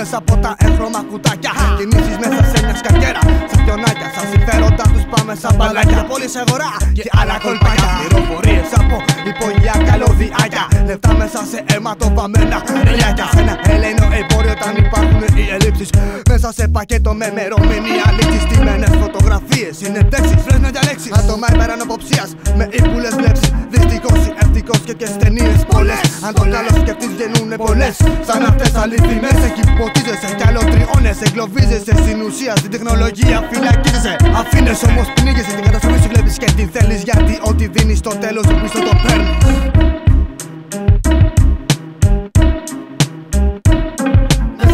μέσα από τα έγχρωμα κουτάκια. Κινήσεις μέσα σε μια σκακέρα. Σαν πιονάκια, σαν συμφέροντα τους πάμε σαν μπαλάκια. Πόλη σε αγορά και άλλα κολπάκια. Πληροφορίες από υπόγεια καλωδιάκια. Λεφτά μέσα σε αίμα το βαμμένα ρελιάκια. Σ' ένα ελεηνό εμπόριο όταν υπάρχουν οι ελλείψεις. Μέσα σε πακέτο με ημερομηνία λήξης. Τιμένες φωτογραφίες, συνεντέξεις, φλες να διαλέξεις. Άτομα ημέραν αποψίας με ύπουλες βλέψεις. Δυστυχώς ή ευτυχώς και ταινίες πολλές. Αν το καλό σκεφτείς γεννούνε πολλές. Σαν αυτές αληθινές εκεί ποτίζεσαι κι αλλοτριώνες. Εγκλωβίζεσαι στην ουσία, στην τεχνολογία φυλακίζεσαι. Αφήνες όμως πνίγεσαι την καταστροφή σου βλέπεις και την θέλεις. Γιατί ό,τι δίνεις στο τέλος πίσω το παίρνεις.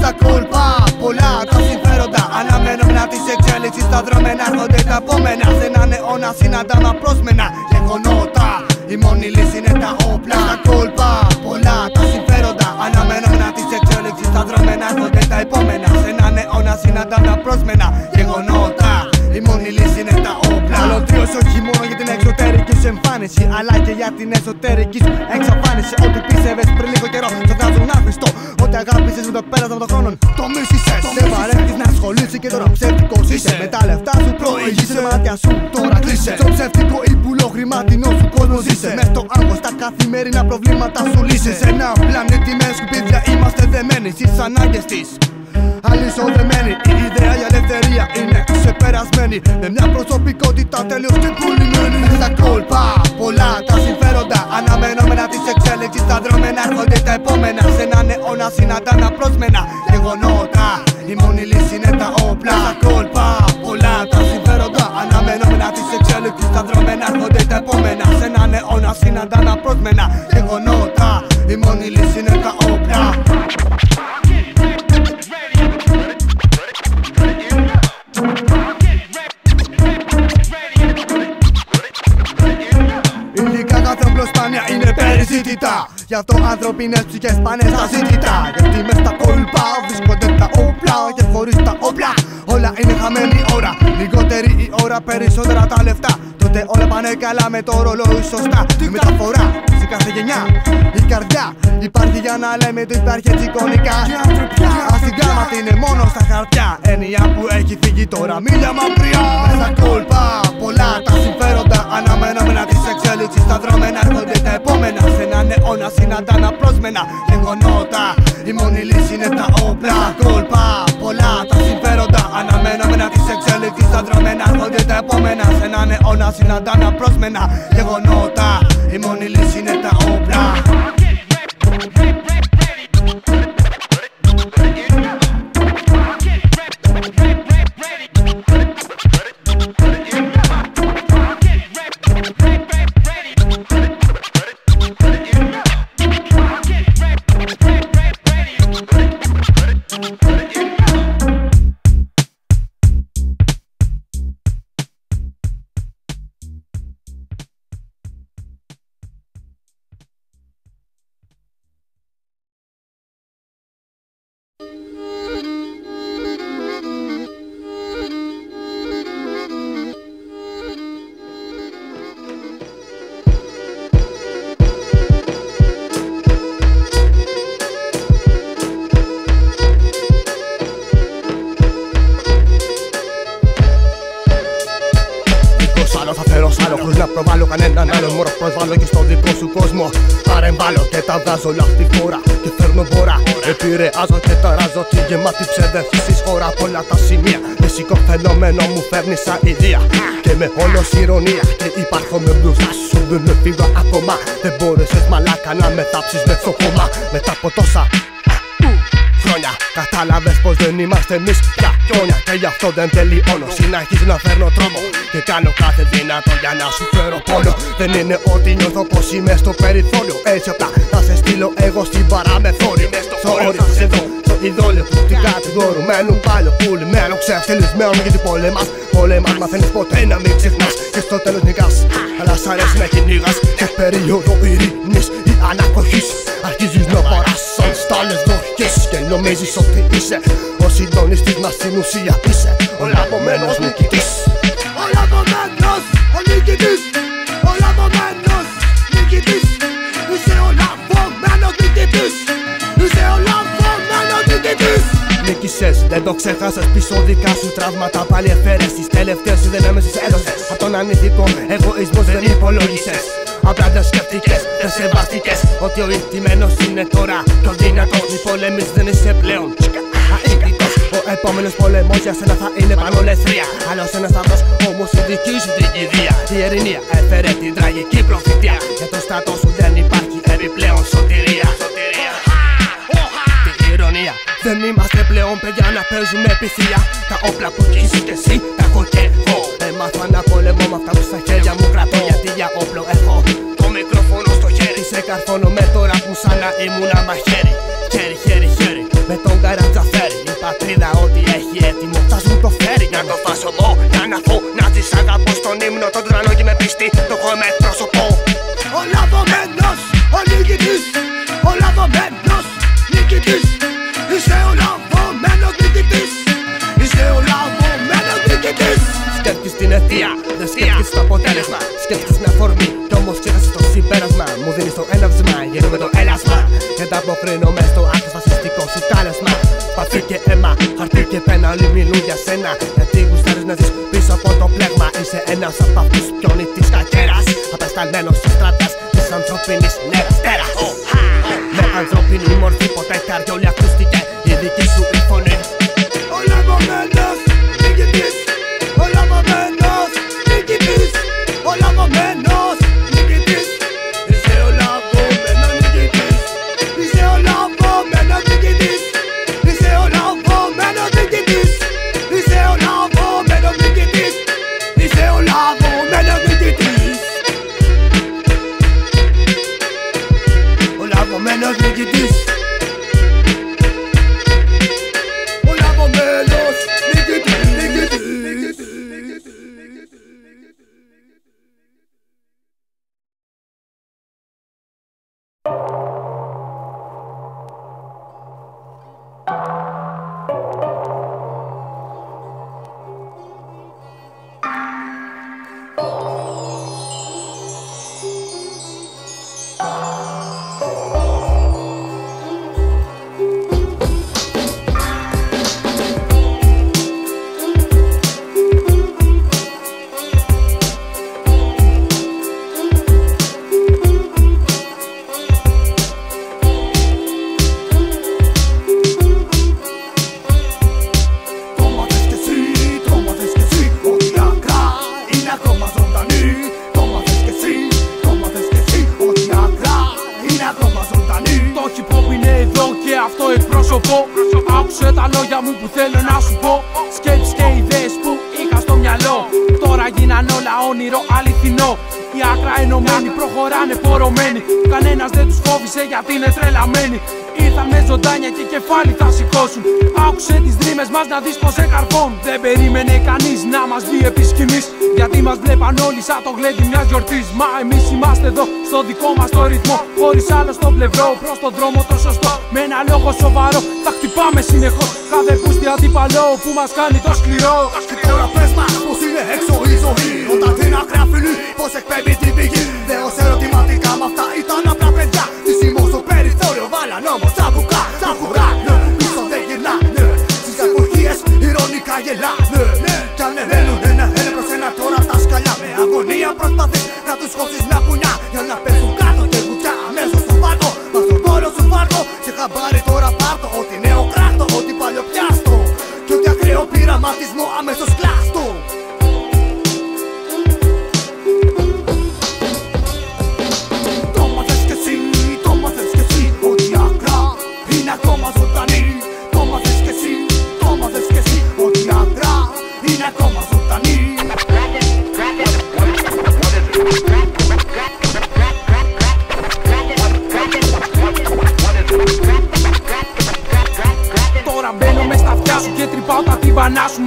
Στα κόλπα πολλά τα συμφέροντα. Αναμένωμενα της εξέλιξης τα δρόμενα. Έρχονται τα επόμενα. Σε έναν αιώνα συναντάμε απρόσμενα γεγονότα. Η μόνη λύση είναι τα όπλα. Τα κόλπα, πολλά τα συμφέροντα. Αναμένωμενα της εξέλιξης τα δρόμενα. Έρχονται τα επόμενα. Σε έναν αιώνα συναντάμε απρόσμενα γεγονότα. Η μόνη λύση είναι τα όπλα. Αλωτρίως όχι μόνο για την εξωτερική σου εμφάνιση, αλλά και για την εσωτερική σου εξαφάνιση. Ό,τι πίστευες πριν λίγο καιρό θα βγάζουν άχρηστο. Ό,τι αγάπησες με το πέρασμα των χρόνων το μίσησες. Δεν βαρέθηκες να ασχολείσαι και τώρα ψεύτικος είσαι. Με τα λεφτά σου προηγείσαι, με μάτια σου τώρα κλείσε. Στο ψεύτικο ύπουλο χρημάτινο σου κόσμο ζήσε. Μες το άγχος τα καθημερινά προβλήματα σου λύσεις. Ένα πλανήτη με σκουπίδια είμαστε δεμένοι στις ανάγκες της. Αλυσοδεμένη η ιδέα για ελευθερία είναι ξεπερασμένη. Με μια προσωπικότητα τελείως και πουλημένη. Στα κόλπα πολλά τα συμφέροντα. Αναμενόμενα της εξέλιξης τα δρόμενα. Έρχονται τα επόμενα. Σε έναν αιώνα συναντάνε απρόσμενα γεγονότα. Η μόνη λύση είναι τα όπλα. Στα κόλπα πολλά τα συμφέροντα. Αναμενόμενα της εξέλιξης τα δρόμενα. Έρχονται τα επόμενα. Σε έναν αιώνα συναντάνε απρόσμενα γεγονότα. Η μόνη λύση είναι τα όπλα. Υλικά κάθε όπλο σπάνια είναι περιζήτητα. Γι' αυτό ανθρωπινές ψυχές πάνε στα ζήτητα. Γιατί μες τα κόλπα βρίσκονται τα όπλα. Και χωρίς τα όπλα όλα είναι χαμένη ώρα. Λιγότερη η ώρα, περισσότερα τα λεφτά. Τότε όλα πάνε καλά με το ρολόι σωστά. Τη μεταφορά σε κάθε γενιά η καρδιά υπάρχει για να λέμε το υπάρχει έτσι εικονικά. Ασυγκάματη είναι μόνο στα χαρτιά. Έννοια που έχει φύγει τώρα μίλια μαυριά. Στα κόλπα πολλά τα συμφέροντα. Αναμενόμενα της εξέλιξης τα δρόμενα. Έρχονται τα επόμενα. Σε έναν αιώνα συναντάνε απρόσμενα γεγονότα. Η μόνη λύση είναι τα όπλα. Στα κόλπα πολλά τα συμφέροντα. Αναμενόμενα της εξέλιξης τα δρόμενα. Έρχονται τα επόμενα. Σε έναν αιώνα συναντάνε απρόσμενα γεγονότα. Η μόνη λύση είναι τα όπλα. Όλα αυτή φορά και φέρνω βορρά. Επηρεάζω και ταράζω τη γεμάτη ψευδεύσεις χώρα. Πολλά τα σημεία. Φυσικό φαινόμενο μου φέρνει σαν ιδέα. Και με όλος ηρωνία. Και υπάρχω με μπροστά σου. Δεν με φύγω ακόμα. Δεν μπόρεσες μαλάκα να με τάψεις με το κόμμα. Μετά από τόσα χρόνια κατάλαβες πως δεν είμαστε εμείς πια χιόνια. Και γι' αυτό δεν τελειώνω. Συνεχίζω να φέρνω τρόμο. Και κάνω κάθε δυνατό για να σου φέρω πόνο. Δεν είναι ότι νιώθω πως είμαι στο περιθώριο. Έτσι απλά θα σε στείλω εγώ στην παραμεθόριο. Στο όριο θα σε δω, στο ειδόλιο του την κατηγορουμένου. Πάλι πουλημένο, ξεφτυλισμένο γιατί πολεμάς. Πολεμάς, μαθαίνεις ποτέ να μην ξεχνάς. Και στο τέλος νικάς, αλλά σ' αρέσει να κυνηγάς. Σε περίοδο ειρήνης ή ανακοχής αρχίζεις να βαράς σαν στάλες δοχές. Και νομίζεις ότι είσαι ο συντονιστής μας, στην ουσία είσαι ο λαβωμένος νικητής. Ο νικητής, ο λαβωμένος νικητής. Είσαι ο λαβωμένος νικητής. Είσαι ο λαβωμένος νικητής. ξεχάσες πίσω δικά σου τραύματα. Πάλι εφέρες τις τελευταίες σου δυνάμεις τους έδωσες. Απ' τον ανήθικο εγωισμό δεν υπολόγισες. Απλά δεν σκεφτήκες, δεν σεβαστήκες ότι ο ηττημένος είναι τώρα πιο δυνατός. Μη πολεμείς, δεν είσαι πλέον αήττητος. Ο επόμενος πολεμός για σένα θα είναι πανολεθρία. Άλλος ένας σταυρός, όμως η δική σου την κηδεία. Η ειρηνία έφερε την τραγική προφητεία. Για το στρατό σου δεν υπάρχει επιπλέον σωτηρία. Δεν είμαστε πλέον παιδιά να παίζουμε πυθία. Τα όπλα που έχεις και εσύ τα έχω και εγώ. Έμαθα να πολεμώ με αυτά που στα χέρια μου κρατώ. Γιατί για όπλο έχω το μικρόφωνο στο χέρι. Σε καρφώνω με τώρα που σαν να ήμουν μαχαίρι. Χέρι, χέρι, χέρι, με τον καράτσα φέρει. Η πατρίδα ό,τι έχει έτοιμο θα σου το φέρει. Να το φασωμώ, να αναφώ, να της αγαπώ. Στον ύμνο τον τρανό και με πιστή, το έχω με πρόσωπο. Ο λαβωμένος, ο νικητής. Ο λαβωμένος, νικητής. Είσαι ο λαβωμένος νικητής. Είσαι ο λαβωμένος νικητής. Σκέφτης την αιτία, δεν σκέφτης το αποτέλεσμα. Σκέφτης την αφορμή, κι όμως ξέχασες το συμπέρασμα. Μου δίνεις το έναυσμα, γίνομαι το έλασμα. Ενταποκρίνομαι στο άκροφασιστικό σου κάλεσμα. Σπαθί και αίμα, χαρτί και πένα, όλοι μιλούν για σένα. Γιατί γουστάρεις να ζεις πίσω από το πλέγμα. Είσαι ένας από αυτούς πιόνι της κακέρας. Απεσταλμένος στους στρατάς της ανθρωπίνης νέρας τέρας. Με ανθρώπινη μορφή ποτέ καριόλια ακούστηκε η δική σου η φωνή. Ο λαβωμένος νικητής. Ο λαβωμένος νικητής. Ο λαβωμένος νικητής. Είσαι ο λαβωμένος νικητής. Είσαι ο λαβωμένος νικητής. Είσαι ο λαβωμένος νικητής. Είσαι ο λαβωμένος νικητής. Είσαι ο λαβωμένος νικητής. Ο λαβωμένος νικητής. Άκουσε τα λόγια μου που θέλω να σου πω. Σκέψεις και ιδέες που είχα στο μυαλό τώρα γίναν όλα όνειρο αληθινό. Η άκρα ενωμένη προχωράνε πορωμένοι. Κανένας δεν τους φόβησε γιατί είναι τρελαμένοι. Ήρθαν με ζωντάνια και κεφάλι θα σηκώσουν. Άκουσε τις δρήμες μας να δεις πως εκαρφώνουν. Δεν περίμενε κανείς να μας δει επί σκηνής. Γιατί μας βλέπαν όλοι σαν το γλέντι μιας γιορτής. Μα εμείς είμαστε εδώ στο δικό μας το ρυθμό. Χωρίς άλλο στο πλευρό προς τον δρόμο το σωστό. Με ένα λόγο σοβαρό θα χτυπάμε συνεχώς. Κάθε πούστη αντίπαλο που μας κάνει το σκληρό. Τώρα πες μας πως είναι έξω η ζωή. Όταν την άκρα φιλεί πως εκπέμπει την πηγή. Δέως ερωτηματικά μ' αυτά ήταν απλά παιδιά. Δυσιμό στο περιθώριο βάλαν όμως τα μπουκά. Τα φουράνε, πίσω δεν γυρνάνε. Στις εποχίες ηρωνικά γελάνε. Κι ανεβαίνουν ένα προς ένα τώρα στα σκαλιά. Με αγωνία προσπαθεί να τους χώσεις μια κουνιά. Για να πέσουν κάτω και κουτιά αμέσως στο φάρκο. Μα στον πόλο σου φάρκο σε χαμπάρι τώρα πάρτο. Ότι νέο κράτο, ότι παλιοπιάστο. Κι ότι ακραίο πειραματισμό αμέσως κλάστο.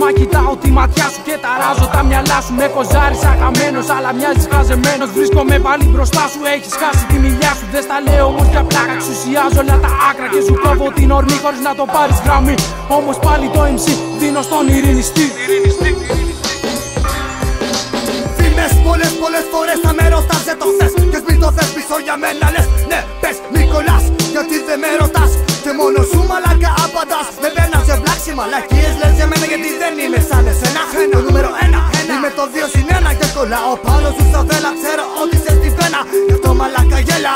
Μα κοιτάω τη ματιά σου και ταράζω τα μυαλά σου. Με κοζάρεις αγαμένος, αλλά μοιάζεις χαζεμένος. Βρίσκομαι πάλι μπροστά σου, έχεις χάσει τη μιλιά σου. Δεν στα λέω όμως για πλάκα, εξουσιάζω όλα τα άκρα. Και σου κόβω την ορμή χωρίς να το πάρεις γραμμή. Όμως πάλι το MC δίνω στον Ειρηνιστή. Φήμες πολλές φορές θα με ρωτάς, δεν το θες. Και μην το θες πίσω για μένα λες. Ναι πες μη κολλάς, γιατί δεν με ρωτάς. Και μόνο σου μαλάκα απαντάς. Δεν περνάς σε βλάξι μαλακίες. για μένα γιατί δεν είμαι σαν εσένα. Το νούμερο ένα, είμαι το 2 συν 1. Και κολλάω πάνω σου στα βέλα, ξέρω ότι σε στη φένα. Γι' αυτό μαλάκα γέλα.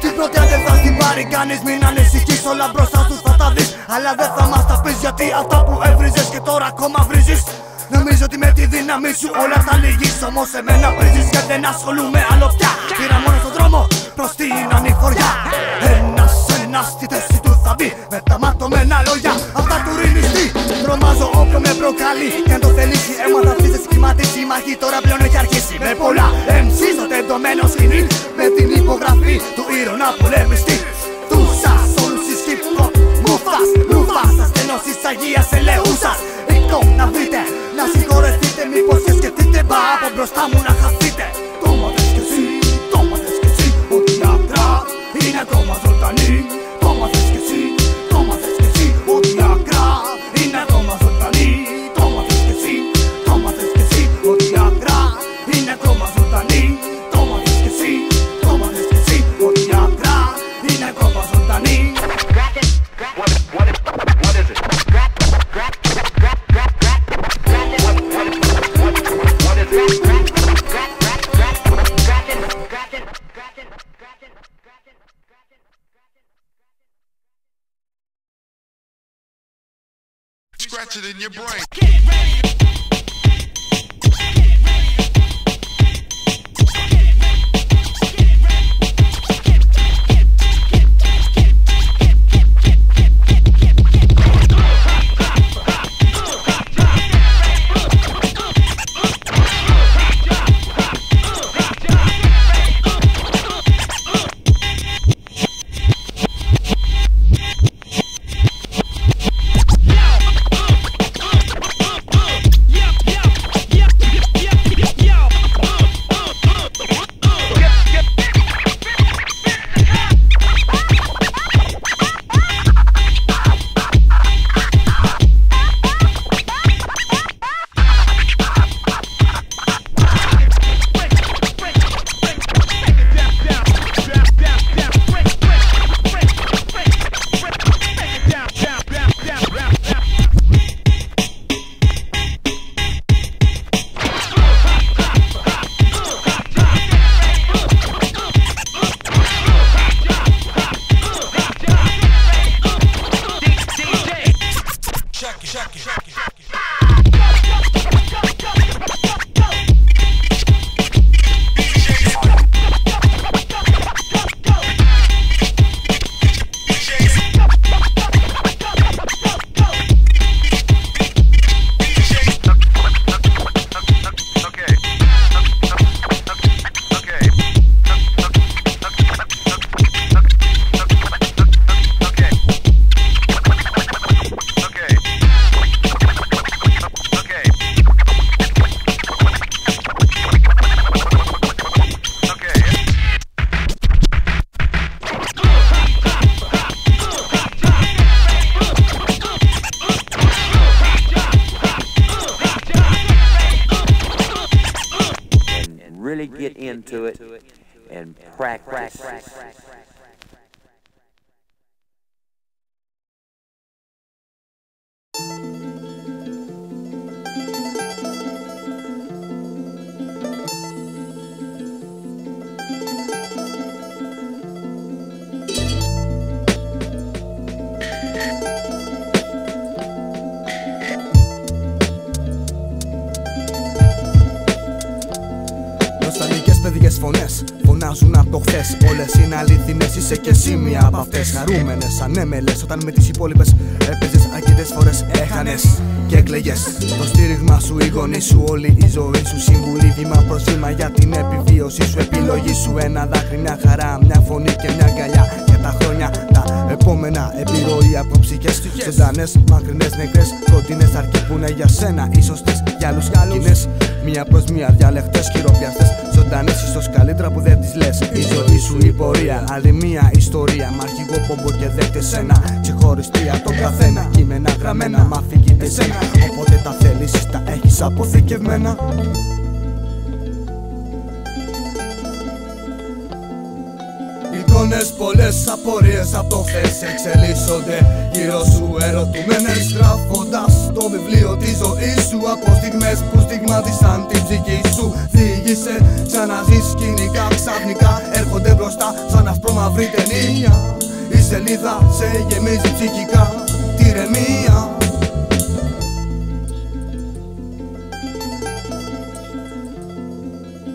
Την πρώτη αν δεν θα την πάρει κανείς, μην ανησυχείς, όλα μπροστά σου θα τα δεις. Αλλά δεν θα μας τα πεις γιατί αυτά που έβριζες και τώρα ακόμα βρίζεις. Νομίζω ότι με τη δύναμη σου όλα θα λυγείς, όμως εμένα πρίζεις και δεν ασχολούμαι άλλο πια. Πήρα μόνο στον δρόμο προς την ανηφοριά. Ένας στη θέση του θα μπει με τα ματωμένα λόγια. Αυτά του Ειρηνιστή τρομάζω όπλο με προκαλεί. Και αν το θελήσει έμαθα αυτή σε σχηματίσει, η μάχη τώρα πλέον έχει αρχίσει. Με πολλά MC στο τεντωμένο σκηνή, με την υπογραφή του ήρωνα πολεμιστή. Τους ασόλους εις hip-hop μουφάς, ρουφάς, ασθενώσεις Αγίας Ελεούσας. Να βρείτε, να συγχωρεθείτε, μήπως και σκεφτείτε. Μπα από μπροστά μου να χαθείτε. Το μάθες κι εσύ, το μάθες κι εσύ, ότι άκρα είναι ακόμα ζωντανή. Το μάθες κι εσύ, το μάθες κι εσύ, ότι άκρα είναι ακόμα ζωντανή. Το μάθες κι εσύ, το μάθες κι εσύ, ότι άκρα είναι ακόμα ζωντανή. Το μάθες κι εσύ, το μάθες κι εσύ, ότι άκρα είναι ακόμα ζωντανή. Scratch it in your brain. Get ready. Get into it and practice. Παιδιές φωνές φωνάζουν από το χθες. Όλες είναι αληθινές, είσαι κι εσύ μία από αυτές. Χαρούμενες, ανέμελες, όταν με τις υπόλοιπες έπαιζες αρκετές φορές. Έχανες και έκλαιγες. Το στήριγμα σου, η γονή σου, όλη η ζωή σου. Συμβουλή, βήμα προς βήμα για την επιβίωσή σου. Επιλογή σου, ένα δάκρυ, μια χαρά, μια φωνή και μια αγκαλιά. Και τα χρόνια τα επόμενα, επιρροή από ψυχές. Ζωντανές, μακρινές, νεκρές, κοντινές, αρκεί που είναι για σένα. Ίσως τις για άλλους κοινές. Μία προς μία, διαλεχτές, χειροπιαστές. Ζωντανές, ίσως καλύτερα που δεν τις λες. Η ζωή σου η πορεία, άλλη μία ιστορία. Μ' αρχηγό πομπο και δέχτες σένα. Ξεχωριστή από τον καθένα. Κείμενα γραμμένα, μ' αφηγείται σένα. Οπότε τα θέλεις, τα έχεις αποθηκευμένα. Ξένες πολλές απορίες από το χθες εξελίσσονται γύρω σου, ερωτούμενες γράφοντας το βιβλίο της ζωής σου. Από στιγμές που στιγμάτισαν την ψυχή σου, διήγησε ξαναζείς σκηνικά. Ξαφνικά έρχονται μπροστά σαν αυπρόμαυρη ταινία. Η σελίδα σε γεμίζει ψυχικά τη ηρεμία.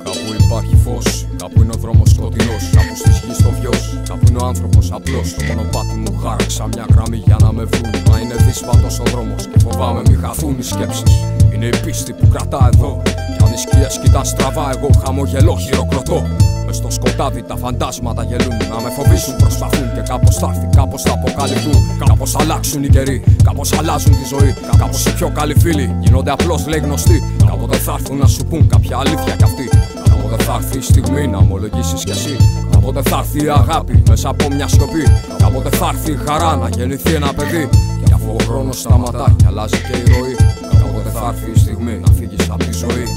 Κάπου υπάρχει φως, κάπου είναι ο δρόμος σκοτεινός. Κάπου στις γης το βιός, κάπου είναι ο άνθρωπος απλός. Το μονοπάτι μου χάραξα μια γραμμή για να με βρουν. Μα είναι δύσβατος ο δρόμος και φοβάμαι μη χαθούν οι σκέψεις. Είναι η πίστη που κρατά εδώ. Κι αν οι σκιές κοιτά στραβά, εγώ χαμογελώ, χειροκροτώ. Μες στο σκοτάδι τα φαντάσματα γελούν. Να με φοβήσουν προσπαθούν και κάπως θα έρθει, κάπως θα αποκαλυφθούν. Κάπως αλλάξουν οι καιροί, κάπως αλλάζουν τη ζωή. Κάπως οι πιο καλοί φίλοι γίνονται απλώς λέει γνωστοί. Κάποτε θα έρθουν να σου πουν κάποια αλήθεια κι αυτοί. Κάποτε θα έρθει η στιγμή να ομολογήσεις κι εσύ. Κάποτε θα έρθει η αγάπη μέσα από μια σιωπή. Κάποτε θα έρθει η χαρά να γεννηθεί ένα παιδί. Και αφού ο χρόνος σταματά και αλλάζει και η ροή, κάποτε θα έρθει η στιγμή να φύγεις από τη ζωή.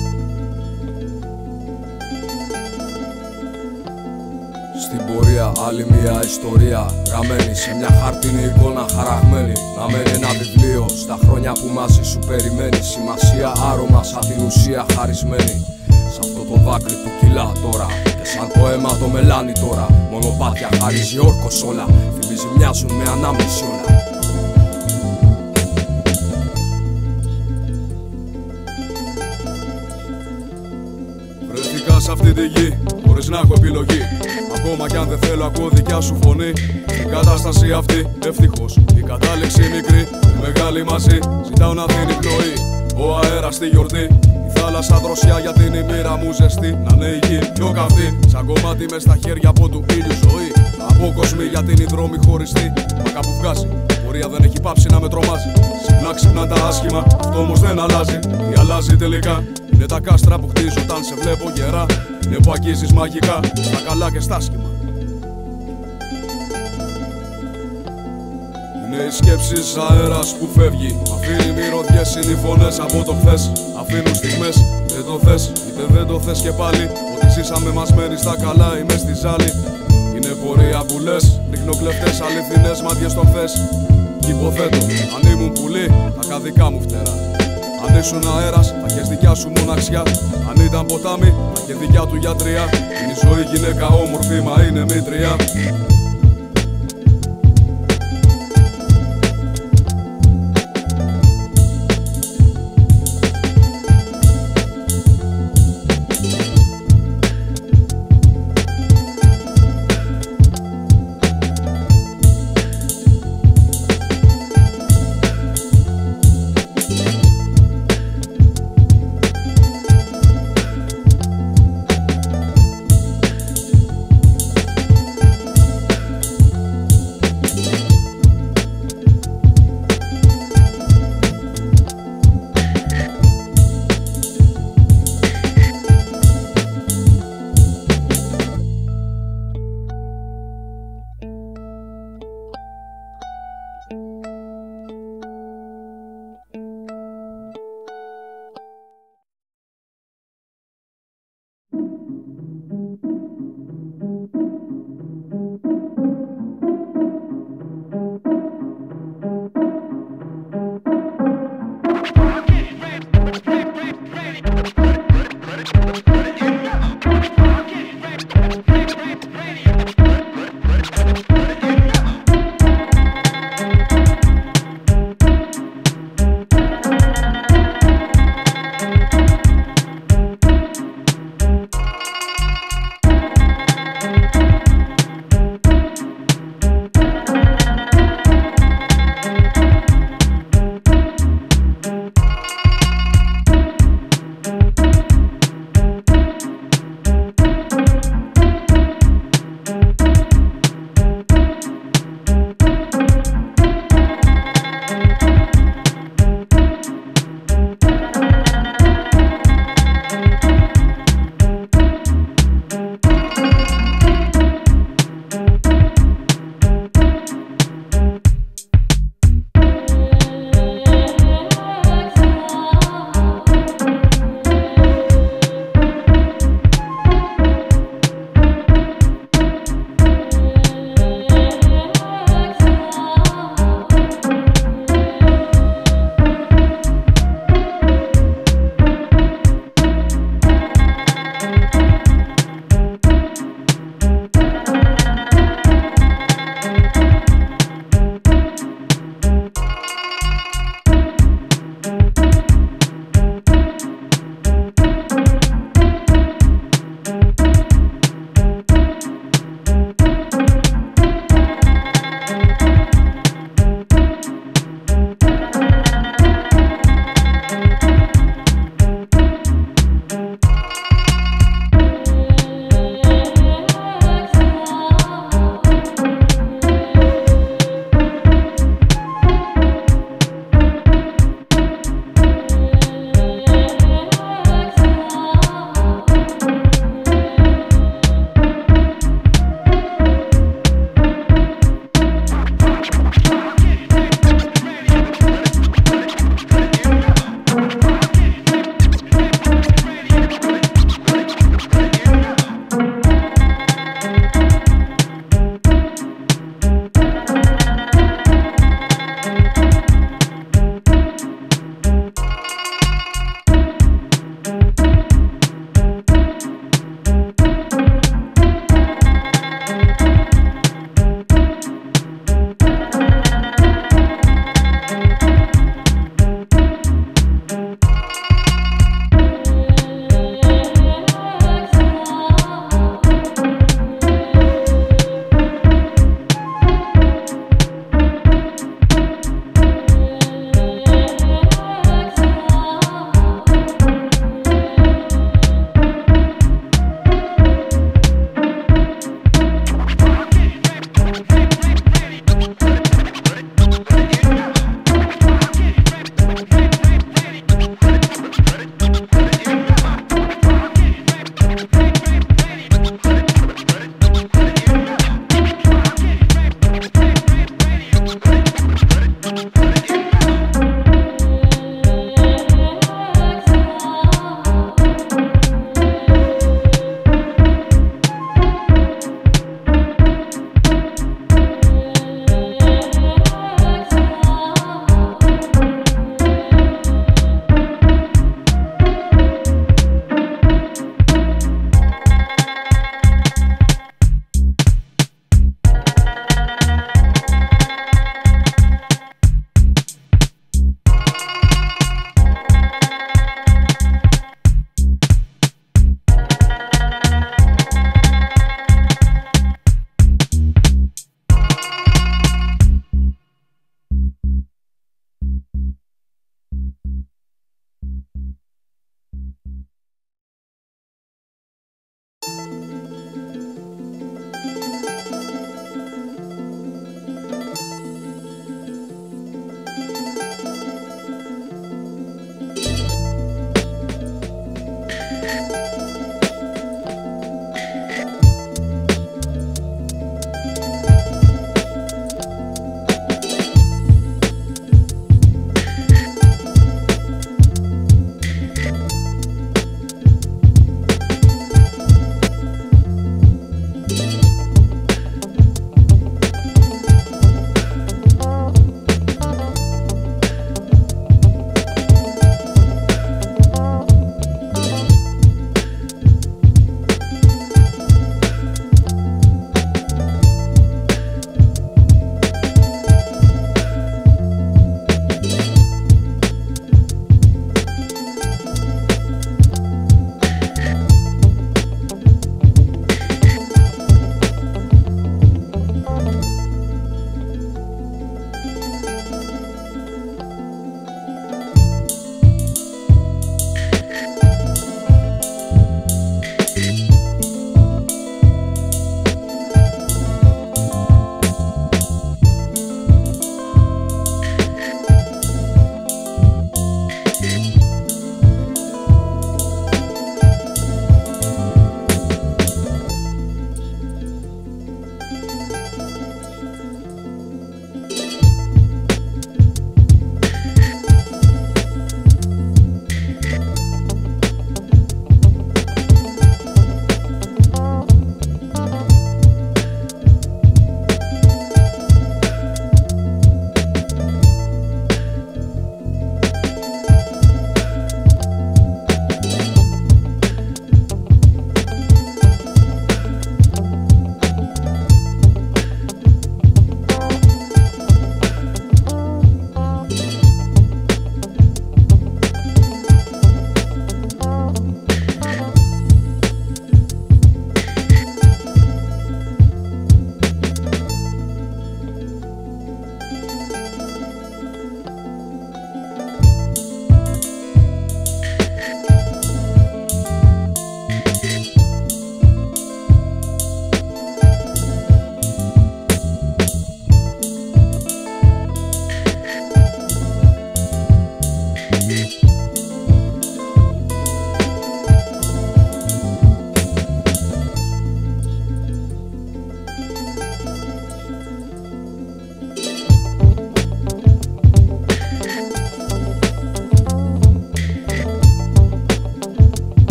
Στην πορεία, άλλη μια ιστορία γραμμένη σε μια χαρτινή εικόνα χαραγμένη. Να μένει ένα βιβλίο στα χρόνια που μαζί σου περιμένει. Σημασία, άρωμα σαν την ουσία χαρισμένη. Σ' αυτό το δάκρυ που κυλά τώρα και σαν το αίμα το μελάνι τώρα. Μονοπάτια χαρίζει όρκος όλα, θυμίζει μοιάζουν με ανάμνηση όλα. Βρεθήκα σ' αυτή τη γη χωρίς να έχω επιλογή. Ακόμα κι αν δεν θέλω ακούω δικιά σου φωνή. Η κατάσταση αυτή ευτυχώς η κατάληξη μικρή, η μεγάλη μαζί ζητάω να δίνει πνοή. Ο αέρας στη γιορτή, η θάλασσα δροσιά γιατί είναι η μοίρα μου ζεστή. Να είναι η γη πιο καυτή, σαν κομμάτι μες στα χέρια από του ήλιου ζωή. Από κοσμή γιατί είναι η δρόμη χωριστή, μα κάπου βγάζει. Πορεία δεν έχει πάψει να με τρομάζει. Συχνά ξυπνά τα άσχημα, αυτό όμως δεν αλλάζει. Τι αλλάζει τελικά, είναι τα κάστρα που χτίζω όταν σε βλέπω γερά. Είναι που αγγίζεις μαγικά, στα καλά και στα άσχημα. Είναι οι σκέψεις αέρας που φεύγει, αφήνει μυρωδιές, είναι οι φωνές από το χθες. Αφήνουν στιγμές, δεν το θες, είτε δεν το θες και πάλι. Ό,τι ζήσαμε μας μένει στα καλά ή μες στη ζάλη. Είναι πορεία που λες, ριχνοκλεφτές, αληθινές μάτιες το χθες. Κι υποθέτω, αν ήμουν πουλί, τα καδικά μου φτερά. Αν ήσουν αέρας, θα είχες δικιά σου μοναξιά. Αν ήταν ποτάμι, θα είχε δικιά του γιατριά. Είναι η ζωή γυναίκα όμορφη, μα είναι μήτρια.